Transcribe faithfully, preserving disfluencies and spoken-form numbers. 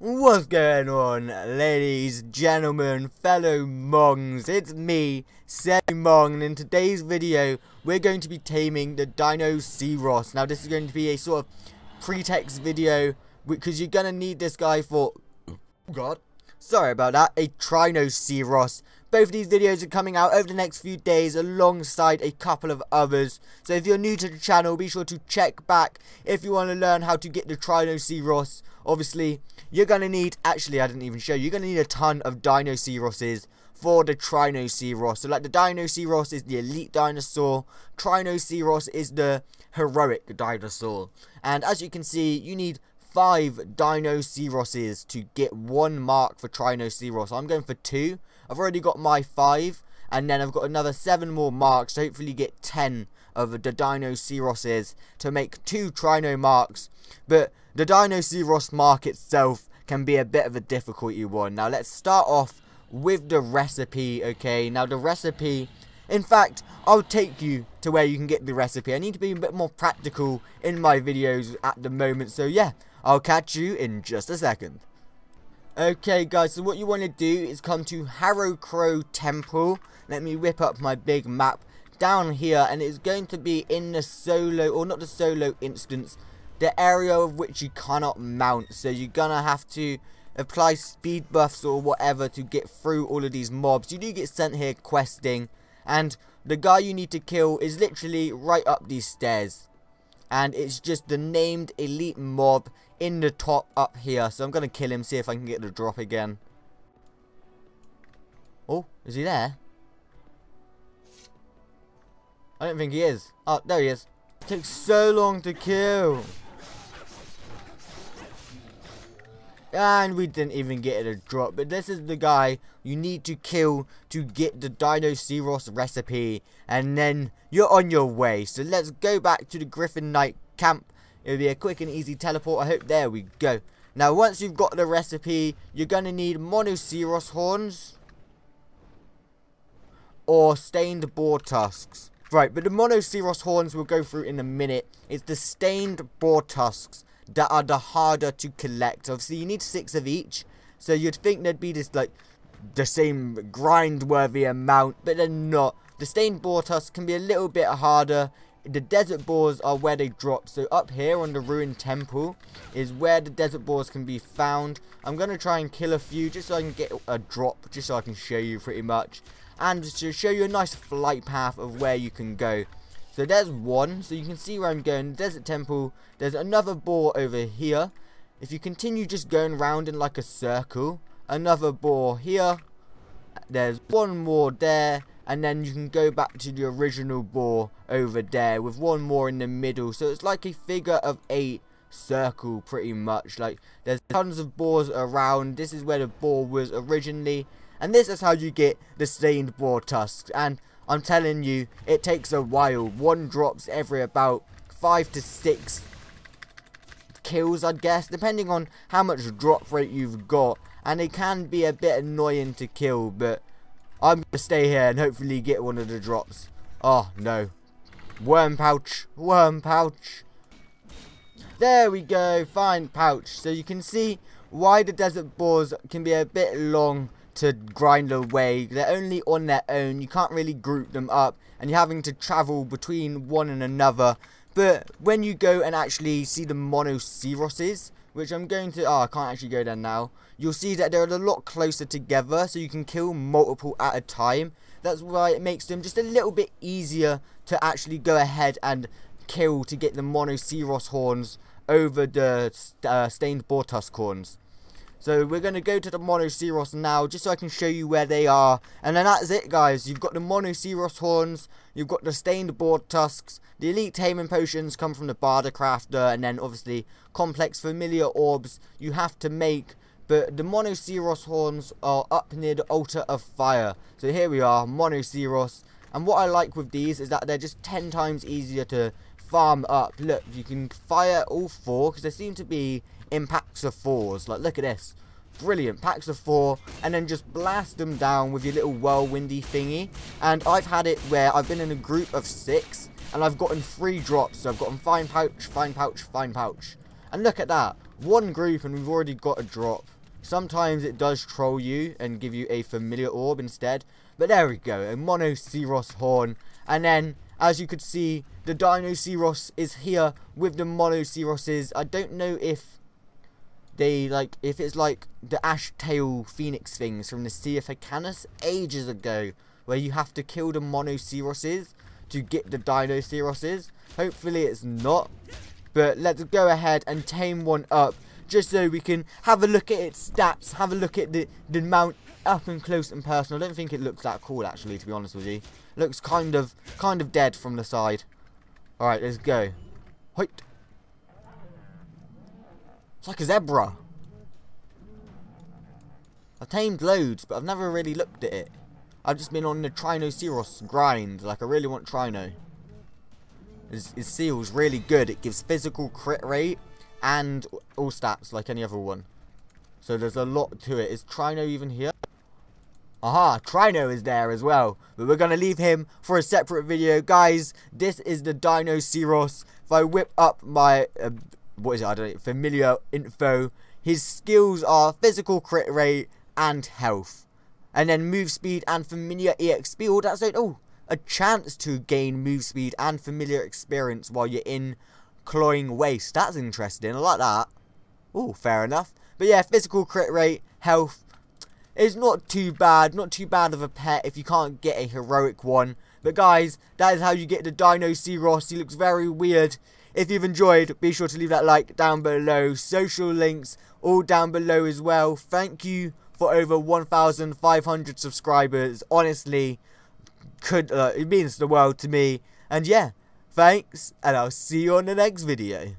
What's going on, ladies, gentlemen, fellow Mongs? It's me, Mong, and in today's video we're going to be taming the Dinoceros. Now this is going to be a sort of pretext video because you're going to need this guy for, oh god, sorry about that, a Trinoceros. Both of these videos are coming out over the next few days alongside a couple of others. So if you're new to the channel, be sure to check back if you want to learn how to get the Trinoceros. Obviously, you're going to need, actually I didn't even show you, you're going to need a ton of Dinoceroses for the Trinoceros. So like the Dinoceros is the elite dinosaur, Trinoceros is the heroic dinosaur. And as you can see, you need five Dinoceroses to get one mark for Trinoceros. I'm going for two. I've already got my five, and then I've got another seven more marks to hopefully get ten of the Dinoceroses to make two Trino marks. But the Dinoceros mark itself can be a bit of a difficulty one. Now let's start off with the recipe, okay? Now the recipe, in fact, I'll take you to where you can get the recipe. I need to be a bit more practical in my videos at the moment, so yeah, I'll catch you in just a second. Okay guys, so what you want to do is come to Harrow Crow Temple. Let me whip up my big map down here, and it's going to be in the solo, or not the solo instance, the area of which you cannot mount. So you're gonna have to apply speed buffs or whatever to get through all of these mobs. You do get sent here questing, and the guy you need to kill is literally right up these stairs. And it's just the named elite mob in the top up here. So I'm going to kill him, see if I can get the drop again. Oh, is he there? I don't think he is. Oh, there he is. It takes so long to kill. And we didn't even get a drop. But this is the guy you need to kill to get the Dinoceros recipe. And then you're on your way. So let's go back to the Griffin Knight camp. It'll be a quick and easy teleport. I hope. There we go. Now once you've got the recipe, you're going to need Monoceros horns or stained boar tusks. Right, but the Monoceros horns we'll go through in a minute. It's the stained boar tusks that are the harder to collect. Obviously you need six of each, so you'd think there'd be this like the same grind worthy amount, but they're not. The stained boar tusks can be a little bit harder. The desert boars are where they drop, so up here on the ruined temple is where the desert boars can be found. I'm going to try and kill a few just so I can get a drop, just so I can show you pretty much, and to show you a nice flight path of where you can go. So there's one, so you can see where I'm going, Desert Temple. There's another boar over here. If you continue just going round in like a circle, another boar here. There's one more there, and then you can go back to the original boar over there with one more in the middle. So it's like a figure of eight circle pretty much. Like there's tons of boars around. This is where the boar was originally, and this is how you get the stained boar tusks. And I'm telling you, it takes a while. One drops every about five to six kills, I'd guess, depending on how much drop rate you've got. And it can be a bit annoying to kill, but I'm going to stay here and hopefully get one of the drops. Oh, no. Worm pouch. Worm pouch. There we go. Fine pouch. So you can see why the desert boars can be a bit long to grind away. They're only on their own, you can't really group them up, and you're having to travel between one and another. But when you go and actually see the Monoceroses, which I'm going to, oh I can't actually go there now, you'll see that they're a lot closer together, so you can kill multiple at a time. That's why it makes them just a little bit easier to actually go ahead and kill to get the Monoceros horns over the uh, stained boar tusk horns. So we're going to go to the Monoceros now, just so I can show you where they are. And then that's it guys, you've got the Monoceros horns, you've got the stained boar tusks, the elite taming potions come from the Bard Crafter, and then obviously complex familiar orbs you have to make. But the Monoceros horns are up near the Altar of Fire. So here we are, Monoceros. And what I like with these is that they're just ten times easier to farm up. Look, you can fire all four, because they seem to be in packs of fours. Like look at this, brilliant, packs of four, and then just blast them down with your little whirlwindy thingy. And I've had it where I've been in a group of six and I've gotten three drops. So I've gotten fine pouch, fine pouch, fine pouch, and look at that, one group and we've already got a drop. Sometimes it does troll you and give you a familiar orb instead. But there we go, a Monoceros horn. And then, as you could see, the Dinoceros is here with the Monoceroses. I don't know if they, like, if it's like the ash tail phoenix things from the Sea of Hycanus ages ago, where you have to kill the Monoceroses to get the Dinoceroses. Hopefully it's not. But let's go ahead and tame one up, just so we can have a look at its stats, have a look at the, the mount up and close and personal. I don't think it looks that cool, actually, to be honest with you. Looks kind of kind of dead from the side. Alright, let's go. Hoit. It's like a zebra. I've tamed loads, but I've never really looked at it. I've just been on the Trinoceros grind. Like, I really want Trino. His, his seal's really good. It gives physical crit rate and all stats like any other one, so there's a lot to it. Is Trino even here? Aha, Trino is there as well, but we're gonna leave him for a separate video, guys. This is the Dinoceros. If I whip up my uh, what is it, I don't know, familiar info, his skills are physical crit rate and health, and then move speed and familiar exp. Oh, that's it. Oh, a chance to gain move speed and familiar experience while you're in Clawing Waste. That's interesting. I like that. Oh, fair enough. But yeah, physical crit rate, health is not too bad. Not too bad of a pet if you can't get a heroic one. But guys, that is how you get the Dinoceros. He looks very weird. If you've enjoyed, be sure to leave that like down below. Social links all down below as well. Thank you for over one thousand five hundred subscribers. Honestly, could uh, it means the world to me. And yeah. Thanks, and I'll see you on the next video.